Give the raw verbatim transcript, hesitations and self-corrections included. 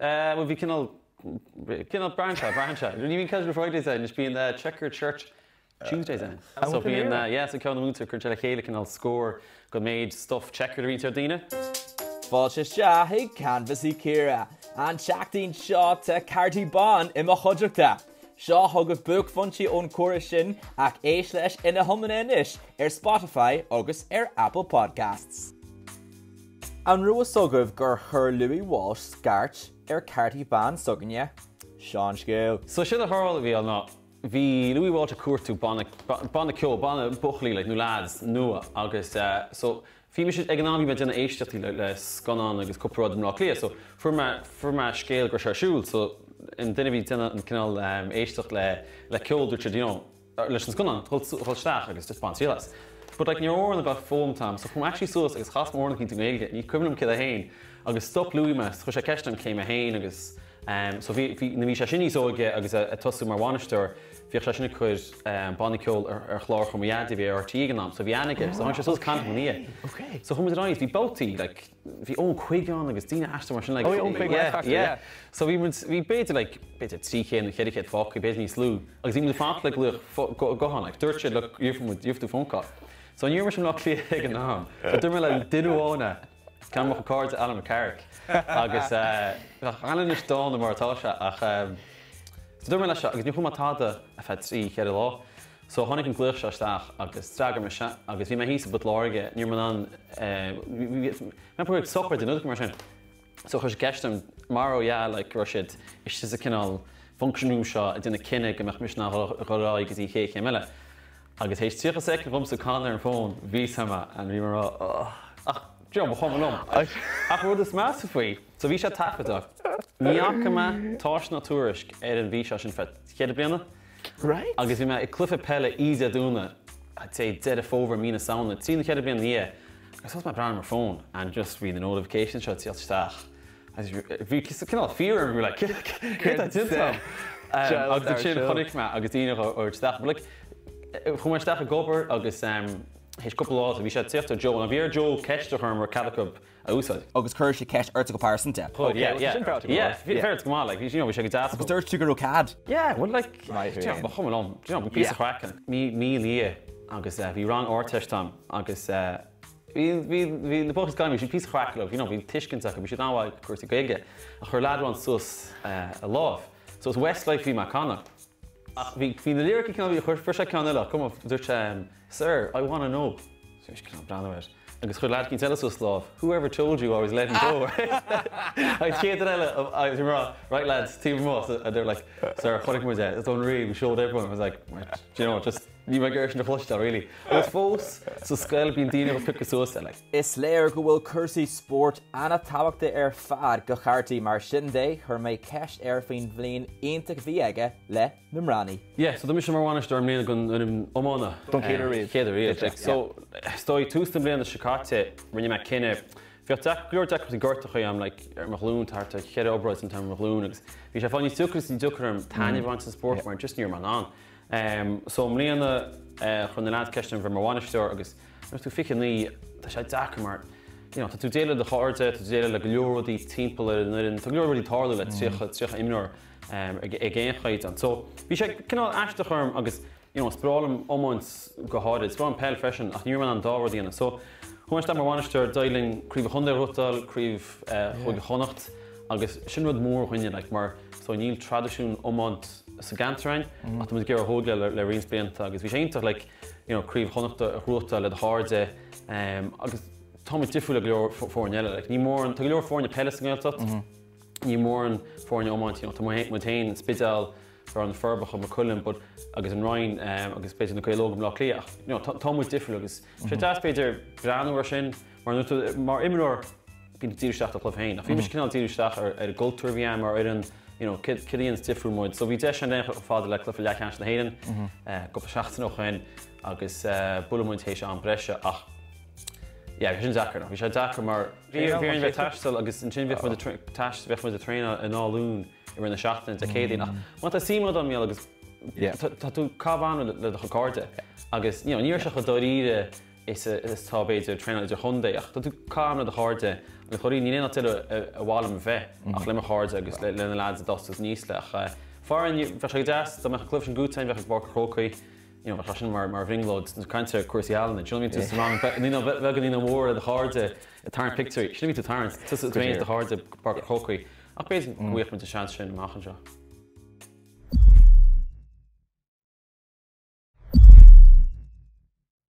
Uh, we'll be Kinal, Kinal Brancha, Brancha. Ní bhíonn cead go Fridays in, just being the checker church Tuesdays in. Uh, so being that, yeah, so Kinal Munter, Kinal Chéile, Kinal score, good made stuff checker to reach out Dina. False shah, he canvassy Kira, and Shaktin shot to Carty Bon in my Hodjukta. Shaw hug a book funchy on Corushin at A slash in a human enish, air Spotify, August air Apple Podcasts. And Rua Sugov gur her Louis Walsh scarch, air Carty Bon Sugganya, Sean School. So should the Hurl be or not? Vi Louis Walsh a curtu Bonne Bonneco, Bonne Buchley, like new lads, Nua, August, uh, so. Fimis is economie met een eestje die les kan aan, dus koprod en rockleer. Zo voor mij voor mij scale groter school. Zo in den wie ten een kanaal eestje le le koud doet je die nou lessen kan aan. Holt holt sterker, dus dat spannend is. But like you're on about form time. So from actually source is half more than to eight. You couldn't kill a hen. Agus stop Louis mas. Goed, ik heb dan geen hen. Agus zo wie wie nu wie schijnt zo ge. Agus het was maar wanneer. Vier verschillende koers, banikool, er klaar om ja te weer te gaan. Zo wie aan ik heb, zo hangt je kan niet meer. Oké. Zo hoe moet het dan? Wie bouwt ie? Like wie onkwik aan, like Stina Ashton, maar zo'n like. Oh, onkwik. Ja, ja. Zo wie moet wie beter like beter zieken en gerecht vaak, beter niet slow. Als iemand vaak like leuk gaan, like durtje, like je moet je moet de phone call. Zo nu moet je nog klikken aan. Dat doen we like dinuona. Kan nog een kaart Alan McCarrick. August. Alan is dan de Martasha. Ach. Zo doen we dat. Ik neem maar taarten. Afhankelijk van de laag. Zo handig een kleur zoals daar. Als strager misschien. Als wie mij hier zo belangrijk. Nu maar dan. Mijn project software die nodig is. Zo als je kijkt dan. Maro ja, like Rashid. Is dit een kanaal functioneel shot? Het is een kennis. Ik mag misschien nog roddelen. Ik zie geen gemelle. Als hij zich gezegd heeft om te gaan naar een phone. Wie zijn we? En wie maar. Ach, joh, we gaan wel om. Ach, wordt het master free. Zo wie gaat taart bedacht? Niakama tosh naturisch er een visas in vet. Ken je binnen? Right. Als je maar een cliffe pelle easy doen, I'd say dead of over mina sound. Het zien ken je binnen hier. Ik zat mijn brand mijn phone and just read the notification shots just start. As we kind of fear and we're like, get that did some. Um ook de chill chronic maar Argentino or start blik. Gewoon maar start gober, August um his couple laws we should say to Joe and Pierre Joe catch the hermer catacomb. Also, August Kirsch catch article person tap. Oh yeah, yeah. Yeah, fair to come on like you know we should get that. But there's sugar cad. Yeah, what like yeah, but come on. You know, piece of crack. Me me Leah. August if you wrong or test time. August we we we the box got me piece of crack love. You know, we Tishkin sack we should now like Kirsch Gege. Her lad wants us a love. So it's West like we Macana. We we the lyric can be first I can look. Come up Dutch um sir, I want to know. So she can't down it. Agus chuid leat cinn telas us love. Whoever told you I was letting go. I cheated ella. I was wrong. Right lads, team us. And they're like, sir, chuid more that. It's unreal. We showed everyone. I was like, do you know, just leave my girl in the flush that really. It was false. So scale being Dino with pick us us like. Is layer go will cursey sport and attack the air fad go charity marshinde her may cash air fiend vlin intig viega le Nimrani. Yeah, so the mission marwana storm Neil gun in Omona. Don't care really. Care really. So stoi toostem in the Chicago. When you make kinne, if you take your take with garter, I'm like Magloon, hard to get over it in time Magloon. We have only two Christian Duckerum, Tanya wants to sport, we're just near my non. Um, so I'm laying the from the last question from my one store. I guess I'm too fickle. That's I take more. You know, to dele the hard, to dele the glory, the temple, and to glory the hard. Let's see, let's see, I'm not again great. And so we should cannot ask the term. I guess you know, sprawl on months go hard. It's one pale fashion. I'm near on door the and so. Hoe staan we wanneer duidelijk krijgen honderd rotel, krijgen goede honderd. Als je wat meer winnen, like maar zo'n heel traditioneel omant segantrein, dat moet ik er hoog le le reinspelen. Als we zien dat like you know krijgen honderd rotel, het harde. Als Tommy Tiffle geloof voor een jelle, like niet meer een geloof voor een pelletengeld dat, niet meer een voor een omant, you know, te moet heen spitaal. Or on the further from McCullum, but I guess in Ryan, um, I guess based on the Coelogum Locklear, you know, Tom was different. I guess should ask Peter Brano or Shin, or not, or Imanor, being the Tirushach of Lofhain. If you wish to know Tirushach or a Gold Turviam or in, you know, Killian's different mode. So we just and then father like Clifford Lackhans and Hayden, a couple of shots noch in, I guess Bullamont Hesh on Brescia. Ah, yeah, we should Zachar. We should Zachar, but we're in the Tash, so I guess in Chin with the Tash, with the trainer and all loon. We're in the shot and it's a K D now. Want to see more than me, like, yeah. To to carve on the the record. I guess you know, you're such a dirty. It's a it's a top eight to train like a Hyundai. To to carve on the hard. الخوري نينا تلو وعالم فيه أخلي ما خارج لأن العادة دستس نيس لأخ فارن فشجعت تما خلفش good time فش بارك خوكي you know فشان مار مار فينغلود كانتر كورسي عالنا شنو ميت تسمعون نينا بقى نينا وورد الخارج تارن بيكتوري شنو ميت تارن تسمعون الخارج بارك خوكي أبيز ويخ متشانش شن ما خنجا